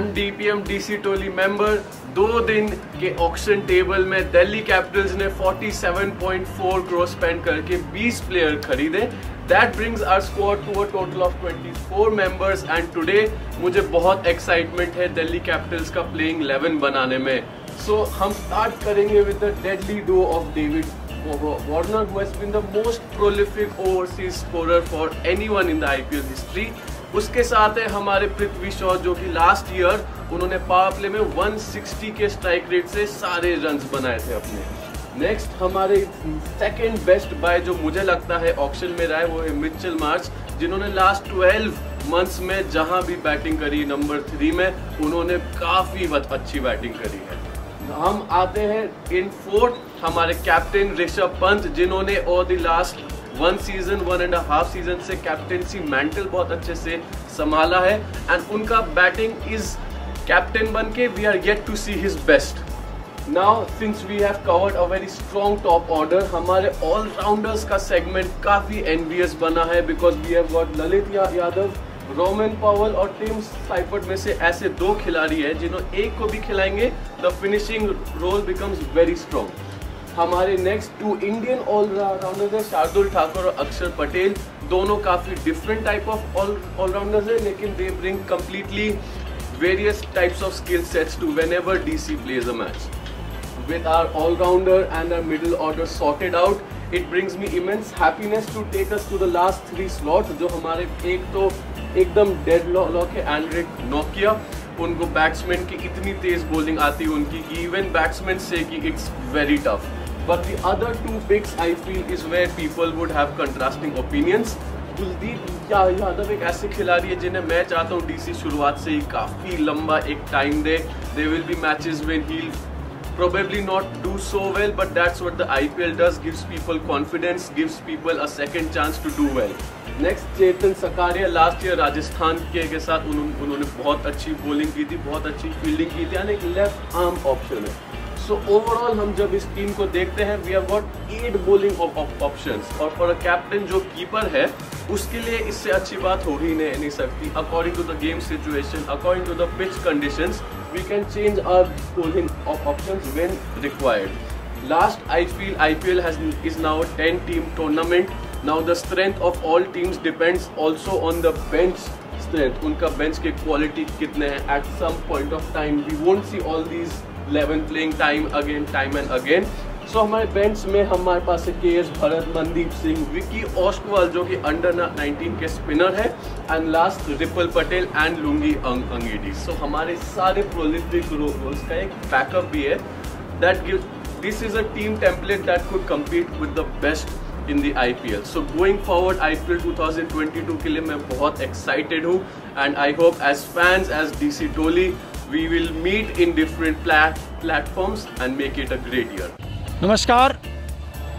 M DPM DC टोली member. दो दिन के ऑक्शन टेबल में दिल्ली कैपिटल्स ने 47.4 करोड़ स्पेंड करके 20 प्लेयर खरीदे। That brings our squad to a total of 24 members and today मुझे बहुत एक्साइटमेंट है दिल्ली कैपिटल्स का प्लेइंग 11 बनाने में। सो हम स्टार्ट करेंगे with the deadly duo of David Warner, who has been the most prolific overseas scorer for anyone in the IPL history. उसके साथ है हमारे पृथ्वी शॉ जो कि लास्ट ईयर उन्होंने पावर प्ले में 160 के स्ट्राइक रेट से सारे रन्स बनाए थे अपने। नेक्स्ट हमारे सेकेंड बेस्ट बाय जो मुझे लगता है ऑक्शन में रहा है वो है मिचेल मार्श, जिन्होंने लास्ट 12 मंथ्स में जहां भी बैटिंग करी नंबर 3 में उन्होंने काफ़ी अच्छी बैटिंग करी है। हम आते हैं इन फोर्थ हमारे कैप्टन ऋषभ पंत, जिन्होंने ओवर द लास्ट 1.5 सीजन से कैप्टेंसी मैंटल बहुत अच्छे से संभाला है एंड उनका बैटिंग इज कैप्टन बन के we are yet to see his best. Now since we have covered a very strong top order, हमारे ऑलराउंडर्स का सेगमेंट काफ़ी एनवियस बना है because we have got Lalit Yadav, Rovman Powell और टिम साइफर्ड में से ऐसे दो खिलाड़ी हैं जिन्होंने एक को भी खिलाएंगे the finishing role becomes very strong. हमारे नेक्स्ट टू इंडियन ऑलराउंडर्स हैं शार्दुल ठाकुर और अक्षर पटेल, दोनों काफ़ी डिफरेंट टाइप ऑफ ऑलराउंडर्स हैं लेकिन they bring completely various types of skill sets to whenever D C plays a match. With our allrounder and our middle order sorted out it brings me immense happiness to take us to the last 3 slot, जो हमारे एक तो एकदम deadlock है Anrich नोकिया, उनको batsman की इतनी तेज बॉलिंग आती है उनकी कि इवन बैट्समैन से कि it's very tough. But the other 2 picks I feel is where people would have contrasting opinions. Kuldeep Yadav एक ऐसे खिलाड़ी है जिन्हें मैं चाहता हूँ डीसी शुरुआत से ही काफ़ी लंबा एक टाइम दे। They will be matches when he probably not do so well, but that's what the IPL does, gives people confidence, gives people a second chance to do well. Next, Jiten Sakaria, last year Rajasthan के साथ उन्होंने बहुत अच्छी bowling की थी, बहुत अच्छी fielding की थी यानी एक लेफ्ट आर्म ऑप्शन है। सो ओवरऑल हम जब इस टीम को देखते हैं we have got 8 bowling options और फॉर अ कैप्टन जो कीपर है उसके लिए इससे अच्छी बात हो ही नहीं सकती। According to the game situation, according to the pitch conditions, we can change our bowling options when required. Last, I feel IPL is now a 10-team tournament. Now the strength of all teams depends also on the bench strength. उनका bench के quality कितने हैं? At some point of time, we won't see all these 11 playing time and again. So हमारे bench में हमारे पास है KS Bharat, Mandeep Singh, Vicky Ostwal जो कि अंडर 19 के स्पिनर है and last Dipal Patel and Lungi Ngidi. So हमारे सारे प्रोलिफिक रोल्स का एक बैकअप भी है। That gives this is a team template that could compete with the best in the IPL। So going forward IPL 2022 के लिए मैं बहुत एक्साइटेड हूँ and I hope as fans as DC टोली we will meet in different platforms and make it a great year. नमस्कार,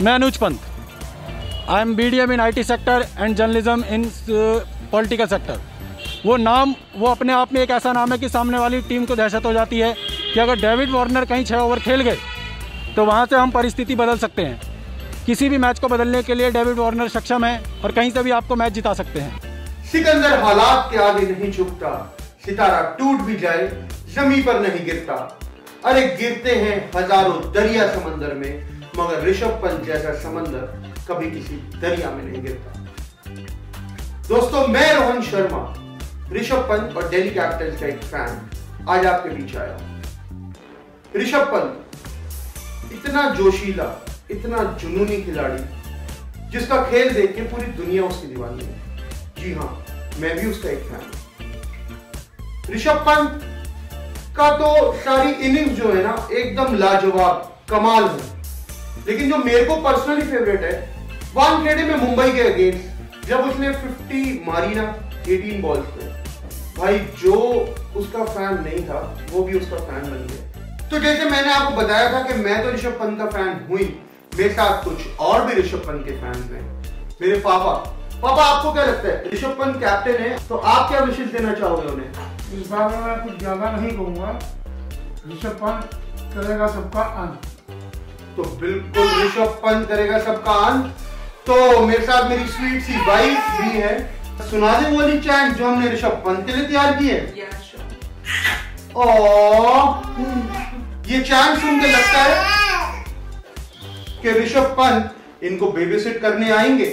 मैं अनुज Pant, I am BDM in IT sector and journalism in political sector. वो अपने आप में एक ऐसा नाम है कि सामने वाली टीम को दहशत हो जाती है कि अगर डेविड वार्नर कहीं 6 ओवर खेल गए तो वहाँ से हम परिस्थिति बदल सकते हैं। किसी भी मैच को बदलने के लिए डेविड वार्नर सक्षम है और कहीं से भी आपको मैच जिता सकते हैं। सिकंदर हालात के आगे नहीं झुकता, सितारा टूट भी जाए जमीन पर नहीं गिरता। अरे गिरते हैं हजारों दरिया समंदर में, मगर ऋषभ पंत जैसा समंदर कभी किसी दरिया में नहीं गिरता। दोस्तों, मैं रोहन शर्मा, ऋषभ पंत और दिल्ली कैपिटल्स का एक फैन, आज आपके बीच आया हूं। ऋषभ पंत इतना जोशीला, इतना जुनूनी खिलाड़ी जिसका खेल देख के पूरी दुनिया उसकी दीवानी है। जी हां, मैं भी उसका एक फैन हूं। ऋषभ पंत का तो सारी इनिंग्स जो है ना एकदम लाजवाब कमाल है, लेकिन जो मेरे को पर्सनली फेवरेट है वानखेड़े में मुंबई के अगेंस्ट जब उसने 50 मारी ना 18 बॉल्स पे, भाई जो उसका फैन नहीं था वो भी उसका फैन बन गया। तो जैसे मैंने आपको बताया था कि मैं तो ऋषभ पंत का फैन हुई, मेरे साथ कुछ और भी ऋषभ पंत के फैन हैं, मेरे पापा। आपको क्या लगता है, ऋषभ पंत कैप्टन है तो आप क्या विशेष देना चाहोगे उन्हें? इस बारे में मैं कुछ ज्यादा नहीं कहूंगा, ऋषभ पंत करेगा सबका अंत। तो बिल्कुल ऋषभ पंत करेगा सबका अंत। तो मेरे साथ मेरी स्वीट सी वाइफ भी है, सुना दे वाली चैंट जो हमने ऋषभ पंत के लिए तैयार की है। ये चांद सुन के लगता है कि ऋषभ पंत इनको बेबीसिट करने आएंगे।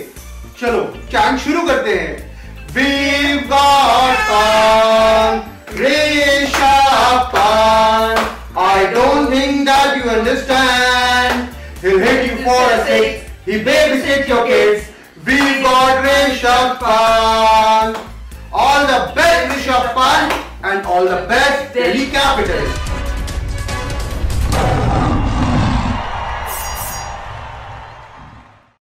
चलो चांद शुरू करते हैं। We've got Pant, Rishabh Pant. I don't think that you understand. He'll hit you for a six. He babysits your kids. We've got Rishabh Pant. All the best, Rishabh Pant, and all the best, Delhi Capitals.